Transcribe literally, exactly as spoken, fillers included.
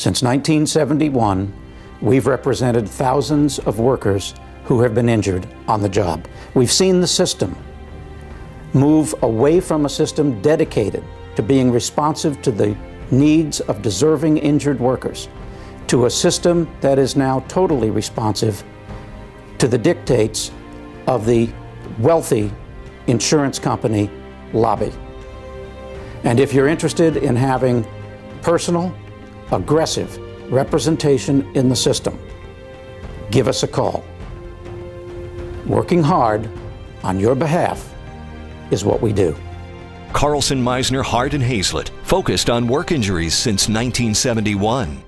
Since nineteen seventy-one, we've represented thousands of workers who have been injured on the job. We've seen the system move away from a system dedicated to being responsive to the needs of deserving injured workers, to a system that is now totally responsive to the dictates of the wealthy insurance company lobby. And if you're interested in having personal, aggressive representation in the system, give us a call. Working hard on your behalf is what we do. Carlson Meissner Hart and Hazlett, focused on work injuries since nineteen seventy-one.